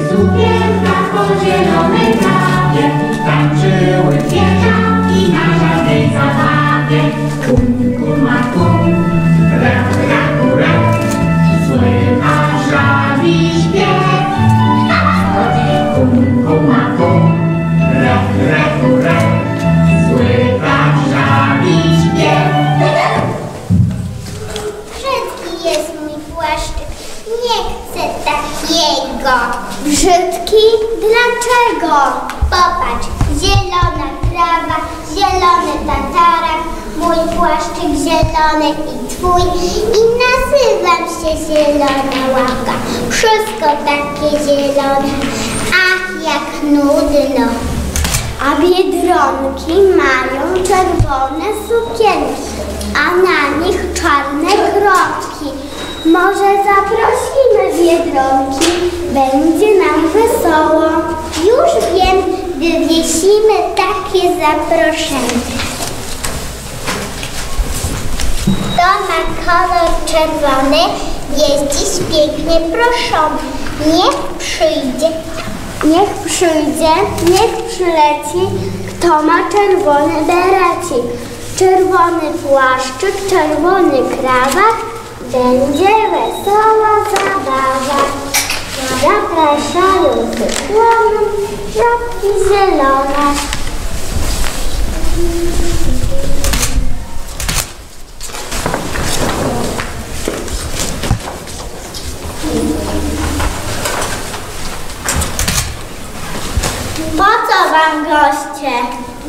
sukienka po zielonej trawie, tańczyły zwierzaki na żadnej zabawie. Kum, kuma, kum, ra, ra, ra, słychać żabi śpiew. Kum, kuma, kum, ra, ra, ra, słychać żabi śpiew. Brzydki jest mój płaszczyk, nie chcę takiego. Brzydki? Dlaczego? Popatrz, zielona trawa, zielony tatarak, mój płaszczyk zielony i twój, i nazywam się Zielona Łapka. Wszystko takie zielone, ach jak nudno. A biedronki mają czerwone sukienki, a na nich czarne kropki. Może zaprosimy biedronki, będzie nam wesoło. Już wiem, wywiesimy takie zaproszenie. To ma kolor czerwony, jest dziś pięknie proszony. Niech przyjdzie, niech przyjdzie, niech przyleci, kto ma czerwony berecik. Czerwony płaszczyk, czerwony krawat, będzie wesoła zabawa. Zapraszają cyklonu, żabki zielone. Po co wam goście?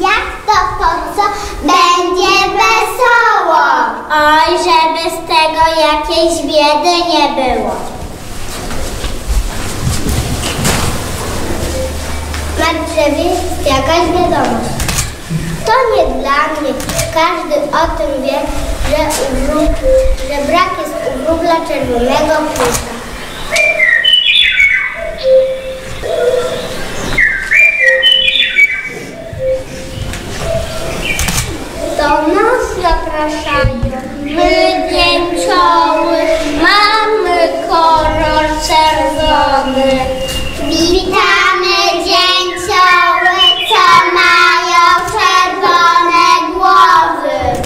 Jak to po co? Będzie wesoło! Oj, żeby z tego jakiejś biedy nie było. Marczewi, jakaś wiadomość. To nie dla mnie. Każdy o tym wie, że brak jest u wróbla czerwonego puszka. Do nas zapraszają wydęcioły, mamy kolor czerwony. Witamy dzięcioły, co mają czerwone głowy.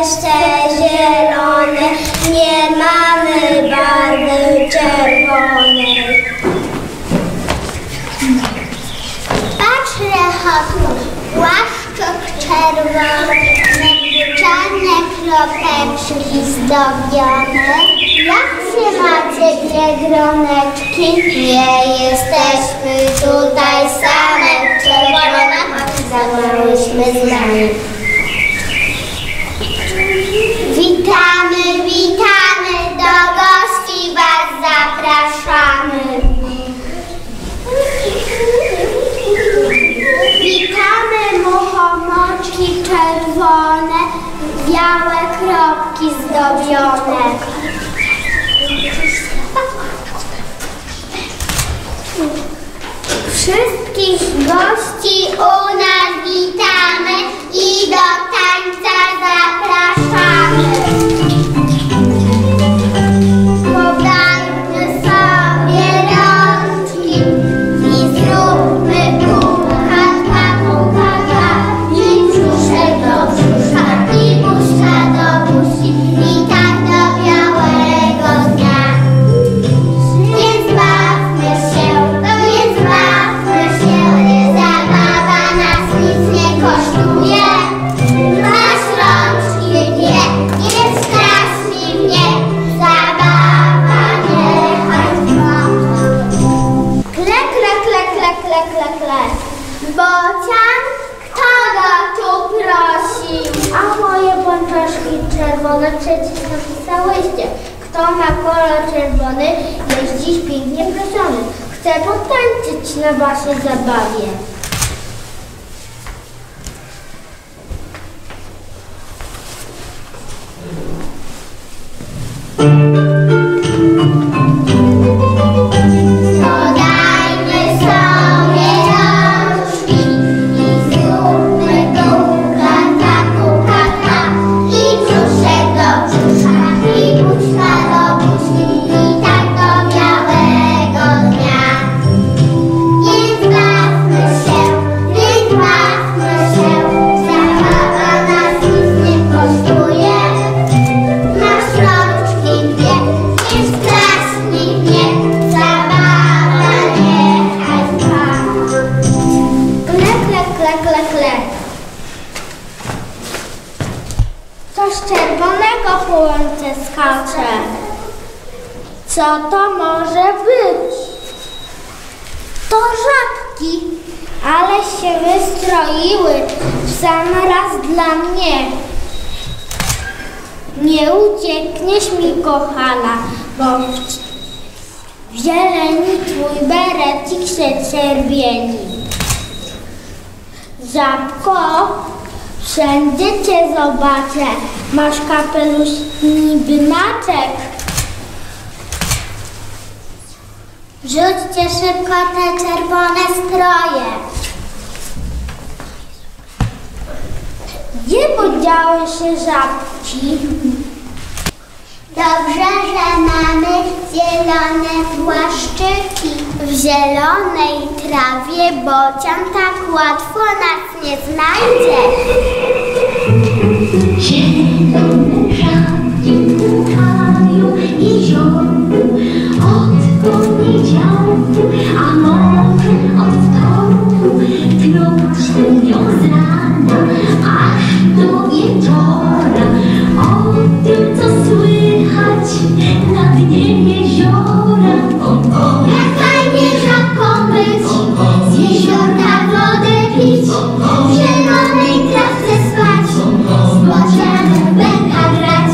Jeszcze zielone, nie mamy barwy czerwonej. Patrz, Rechotku, płaszczyk czerwony, czarne kropeczki zdobione. Jak się macie, biedroneczki? Nie jesteśmy tutaj same, czerwona zabrałyśmy z nami. Witamy, witamy, do gości was zapraszamy. Witamy muchomoczki czerwone, białe kropki zdobione. Wszystkich gości u nas witamy i do tańca zapraszamy. Podajmy sobie rączki i zróbmy kółka, dwa kółka, i brzuszek do brzuszka, i puszka do puszki, i tak do białego dnia. Bocian, kto go tu prosi? A moje pączaszki czerwone przecież napisałyście. Kto ma kolor czerwony, jest dziś pięknie proszony. Chcę potańczyć na waszej zabawie. kle, kle. Coś czerwonego po łące skacze. Co to może być? To żabki, ale się wystroiły w sam raz dla mnie. Nie uciekniesz mi, kochana, bo w zieleni twój berecik się czerwieni. Żabko, wszędzie cię zobaczę, masz kapelusz niby naczek. Rzućcie szybko te czerwone stroje. Gdzie podziały się żabki? Dobrze, że mamy zielone płaszczyki. W zielonej trawie bocian tak łatwo nas nie znajdzie. Zielone żabki pukają jeziorku od poniedziałku, a może od wtorku. Klub sztywnią z rana aż do wieczora. O tym, co słychać na dnie jeziora. O, jak fajnie żabką być, z jeziorka wodę pić, w zielonej trawce spać, z bocianem bęka grać.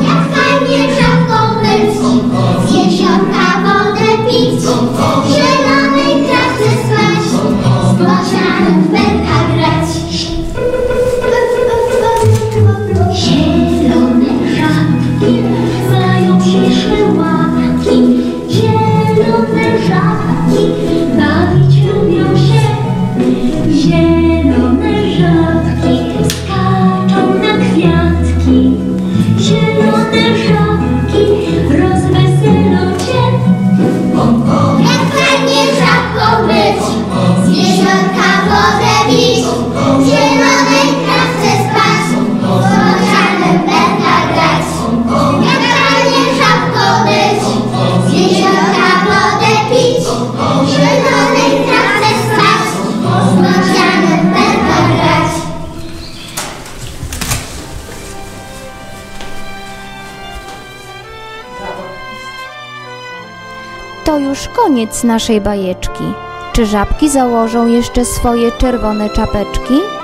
Jak fajnie żabką być, z jeziorka wodę pić, w zielonej trawce spać, z bocianem bęka grać. Zielone żabki mają się szyłapki. Zielone żabki bawić lubią się. Zielone żabki skaczą na kwiatki. Zielone żabki rozweselą cię. Jak fajnie żabką być, z jeziorka wodę pić, w zielonej trawce spać, z bocianem bęka grać. Jak fajnie żabką być, z jeziorka wodę pić, w zielonej trawce spać, z bocianem bęka grać. To już koniec naszej bajeczki. Czy żabki założą jeszcze swoje czerwone czapeczki?